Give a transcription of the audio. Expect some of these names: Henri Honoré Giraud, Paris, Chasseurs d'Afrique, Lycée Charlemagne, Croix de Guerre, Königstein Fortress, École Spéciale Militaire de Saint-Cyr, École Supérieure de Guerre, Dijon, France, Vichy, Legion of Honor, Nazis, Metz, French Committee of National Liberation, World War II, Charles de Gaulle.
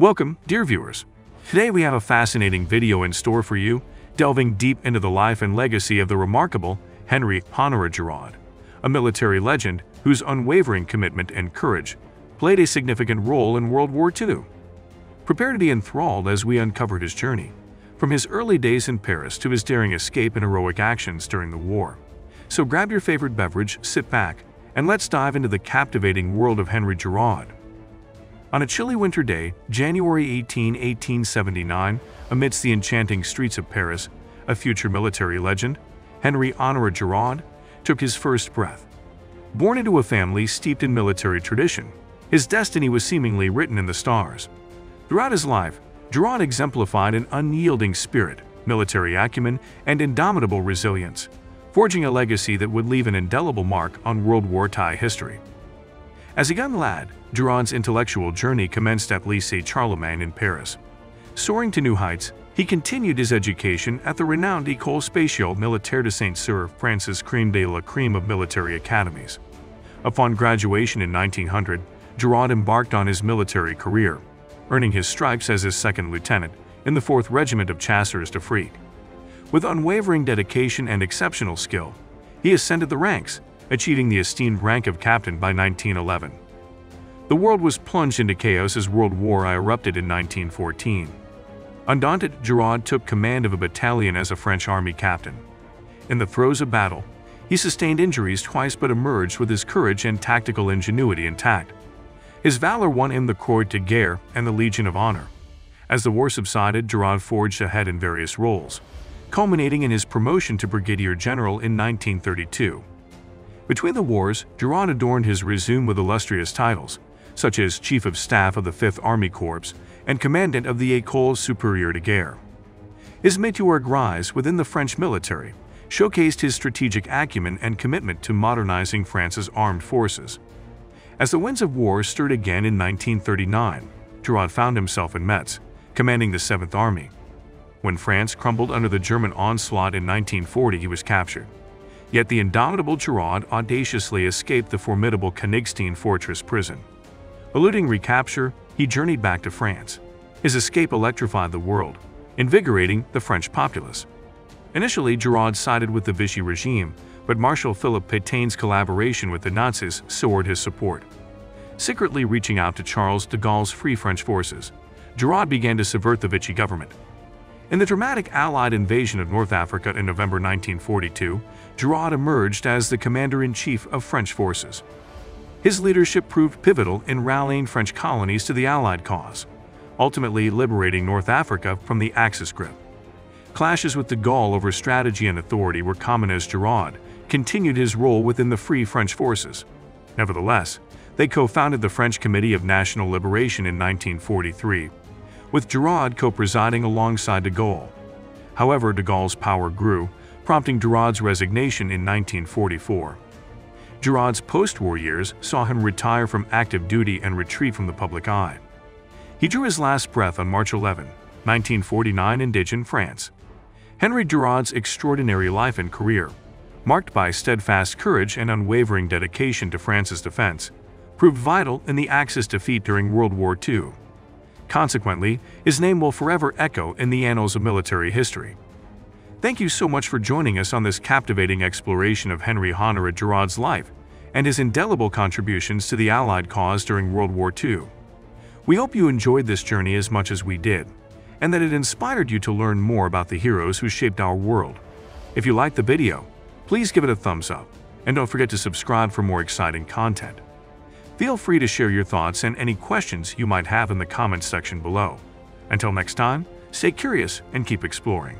Welcome, dear viewers. Today we have a fascinating video in store for you, delving deep into the life and legacy of the remarkable Henri Honoré Giraud, a military legend whose unwavering commitment and courage played a significant role in World War II. Prepare to be enthralled as we uncovered his journey, from his early days in Paris to his daring escape and heroic actions during the war. So grab your favorite beverage, sit back, and let's dive into the captivating world of Henri Giraud. On a chilly winter day, January 18, 1879, amidst the enchanting streets of Paris, a future military legend, Henri Honoré Giraud, took his first breath. Born into a family steeped in military tradition, his destiny was seemingly written in the stars. Throughout his life, Giraud exemplified an unyielding spirit, military acumen, and indomitable resilience, forging a legacy that would leave an indelible mark on World War II history. As a young lad, Giraud's intellectual journey commenced at Lycée Charlemagne in Paris. Soaring to new heights, he continued his education at the renowned École Spéciale Militaire de Saint-Cyr, France's crème de la crème of military academies. Upon graduation in 1900, Giraud embarked on his military career, earning his stripes as his second lieutenant in the 4th Regiment of Chasseurs d'Afrique. With unwavering dedication and exceptional skill, he ascended the ranks, achieving the esteemed rank of captain by 1911. The world was plunged into chaos as World War I erupted in 1914. Undaunted, Giraud took command of a battalion as a French army captain. In the throes of battle, he sustained injuries twice but emerged with his courage and tactical ingenuity intact. His valor won him the Croix de Guerre and the Legion of Honor. As the war subsided, Giraud forged ahead in various roles, culminating in his promotion to brigadier general in 1932. Between the wars, Giraud adorned his resume with illustrious titles, such as Chief of Staff of the 5th Army Corps and Commandant of the École Supérieure de Guerre. His meteoric rise within the French military showcased his strategic acumen and commitment to modernizing France's armed forces. As the winds of war stirred again in 1939, Giraud found himself in Metz, commanding the 7th Army. When France crumbled under the German onslaught in 1940, he was captured. Yet the indomitable Giraud audaciously escaped the formidable Königstein Fortress prison. Eluding recapture, he journeyed back to France. His escape electrified the world, invigorating the French populace. Initially, Giraud sided with the Vichy regime, but Marshal Philip Pétain's collaboration with the Nazis soured his support. Secretly reaching out to Charles de Gaulle's Free French forces, Giraud began to subvert the Vichy government. In the dramatic Allied invasion of North Africa in November 1942, Giraud emerged as the commander-in-chief of French forces. His leadership proved pivotal in rallying French colonies to the Allied cause, ultimately liberating North Africa from the Axis grip. Clashes with de Gaulle over strategy and authority were common as Giraud continued his role within the Free French forces. Nevertheless, they co-founded the French Committee of National Liberation in 1943, with Giraud co-presiding alongside de Gaulle. However, de Gaulle's power grew, prompting Giraud's resignation in 1944. Giraud's post-war years saw him retire from active duty and retreat from the public eye. He drew his last breath on March 11, 1949 in Dijon, France. Henri Giraud's extraordinary life and career, marked by steadfast courage and unwavering dedication to France's defense, proved vital in the Axis defeat during World War II. Consequently, his name will forever echo in the annals of military history. Thank you so much for joining us on this captivating exploration of Henri Honoré Giraud's life and his indelible contributions to the Allied cause during World War II. We hope you enjoyed this journey as much as we did, and that it inspired you to learn more about the heroes who shaped our world. If you liked the video, please give it a thumbs up, and don't forget to subscribe for more exciting content. Feel free to share your thoughts and any questions you might have in the comments section below. Until next time, stay curious and keep exploring.